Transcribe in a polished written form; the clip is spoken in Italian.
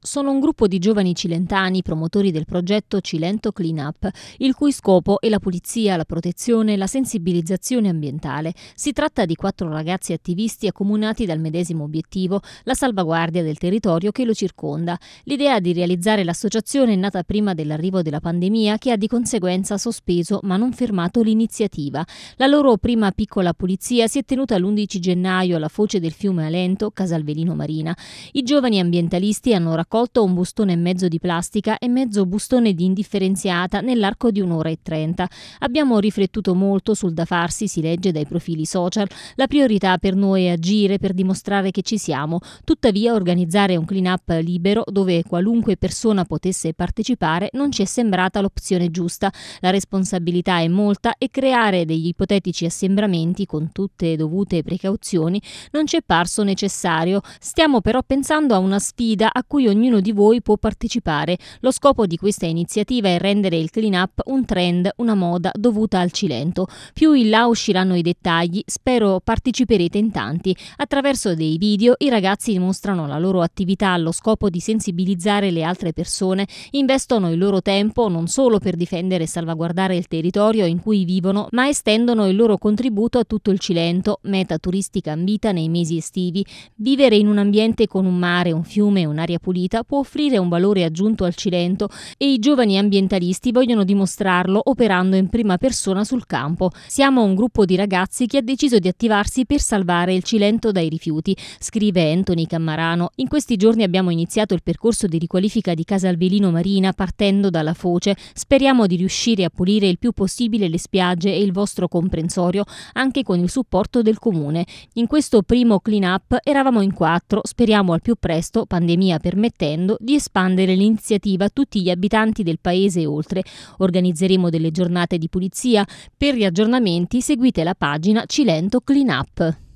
Sono un gruppo di giovani cilentani promotori del progetto Cilento Clean Up, il cui scopo è la pulizia, la protezione e la sensibilizzazione ambientale. Si tratta di 4 ragazzi attivisti accomunati dal medesimo obiettivo, la salvaguardia del territorio che lo circonda. L'idea di realizzare l'associazione è nata prima dell'arrivo della pandemia, che ha di conseguenza sospeso ma non fermato l'iniziativa. La loro prima piccola pulizia si è tenuta l'11 gennaio alla foce del fiume Alento, Casalvelino Marina. I giovani ambientalisti hanno raccolto un bustone e mezzo di plastica e mezzo bustone di indifferenziata nell'arco di 1 ora e 30. Abbiamo riflettuto molto sul da farsi, si legge dai profili social. La priorità per noi è agire per dimostrare che ci siamo. Tuttavia, organizzare un clean up libero dove qualunque persona potesse partecipare non ci è sembrata l'opzione giusta. La responsabilità è molta e creare degli ipotetici assembramenti con tutte dovute precauzioni non ci è parso necessario. Stiamo però pensando a una sfida a cui ognuno di voi può partecipare. Lo scopo di questa iniziativa è rendere il clean up un trend, una moda dovuta al Cilento. Più in là usciranno i dettagli, spero parteciperete in tanti. Attraverso dei video i ragazzi dimostrano la loro attività allo scopo di sensibilizzare le altre persone, investono il loro tempo non solo per difendere e salvaguardare il territorio in cui vivono, ma estendono il loro contributo a tutto il Cilento, meta turistica ambita nei mesi estivi. Vivere in un ambiente con un mare, un fiume e un'aria pulita può offrire un valore aggiunto al Cilento e i giovani ambientalisti vogliono dimostrarlo operando in prima persona sul campo. Siamo un gruppo di ragazzi che ha deciso di attivarsi per salvare il Cilento dai rifiuti, scrive Anthony Cammarano. In questi giorni abbiamo iniziato il percorso di riqualifica di Casalvelino Marina partendo dalla foce. Speriamo di riuscire a pulire il più possibile le spiagge e il vostro comprensorio, anche con il supporto del comune. In questo primo clean up eravamo in 4, speriamo al più presto, pandemia permettendo, di espandere l'iniziativa a tutti gli abitanti del paese e oltre. Organizzeremo delle giornate di pulizia. Per gli aggiornamenti seguite la pagina Cilento Clean Up.